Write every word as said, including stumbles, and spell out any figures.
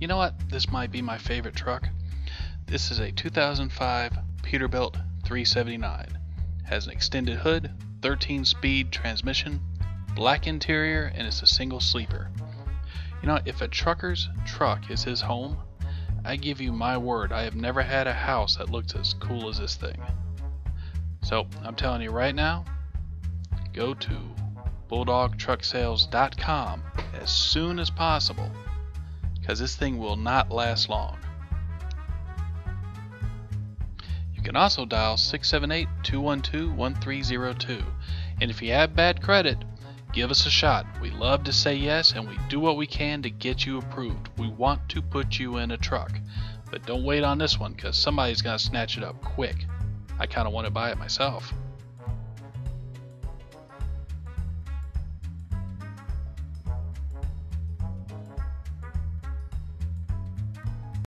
You know what? This might be my favorite truck. This is a two thousand five Peterbilt three seventy-nine. Has an extended hood, thirteen speed transmission, black interior, and it's a single sleeper. You know, if a trucker's truck is his home, I give you my word, I have never had a house that looked as cool as this thing. So, I'm telling you right now, go to Bulldog Truck Sales dot com as soon as possible, because this thing will not last long. You can also dial six seven eight, two one two, one three zero two, and if you have bad credit, give us a shot. We love to say yes, and we do what we can to get you approved. We want to put you in a truck, but don't wait on this one, because somebody's going to snatch it up quick. I kind of want to buy it myself.